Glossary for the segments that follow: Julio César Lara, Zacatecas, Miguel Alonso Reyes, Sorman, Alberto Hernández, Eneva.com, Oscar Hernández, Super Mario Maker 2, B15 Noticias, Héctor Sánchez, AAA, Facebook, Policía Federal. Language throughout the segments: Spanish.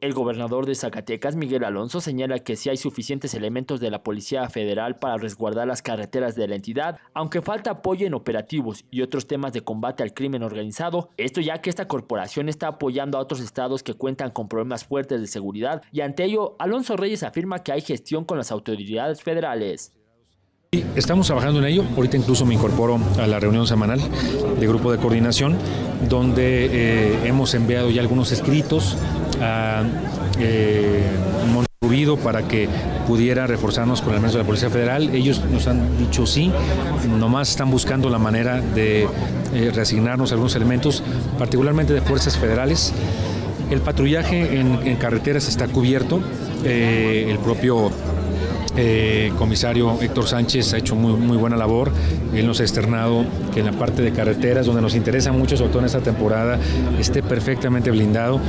El gobernador de Zacatecas, Miguel Alonso, señala que sí hay suficientes elementos de la Policía Federal para resguardar las carreteras de la entidad, aunque falta apoyo en operativos y otros temas de combate al crimen organizado, esto ya que esta corporación está apoyando a otros estados que cuentan con problemas fuertes de seguridad, y ante ello, Alonso Reyes afirma que hay gestión con las autoridades federales. Estamos trabajando en ello, ahorita incluso me incorporo a la reunión semanal de grupo de coordinación, donde hemos enviado ya algunos escritos a Monterrubido para que pudiera reforzarnos con el menos de la Policía Federal. Ellos nos han dicho sí, nomás están buscando la manera de reasignarnos algunos elementos, particularmente de fuerzas federales. El patrullaje en carreteras está cubierto, el propio comisario Héctor Sánchez ha hecho muy buena labor. Él nos ha externado que en la parte de carreteras, donde nos interesa mucho, sobre todo en esta temporada, esté perfectamente blindado.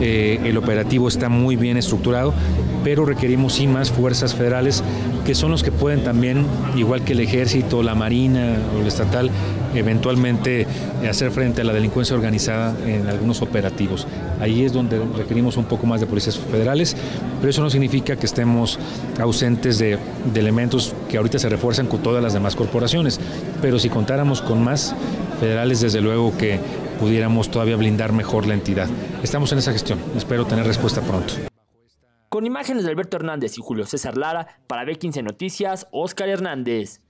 El operativo está muy bien estructurado, pero requerimos sí más fuerzas federales, que son los que pueden también, igual que el ejército, la marina o el estatal, eventualmente hacer frente a la delincuencia organizada en algunos operativos. Ahí es donde requerimos un poco más de policías federales, pero eso no significa que estemos ausentes de elementos que ahorita se refuerzan con todas las demás corporaciones, pero si contáramos con más federales, desde luego que pudiéramos todavía blindar mejor la entidad. Estamos en esa gestión, espero tener respuesta pronto. Con imágenes de Alberto Hernández y Julio César Lara, para B15 Noticias, Oscar Hernández.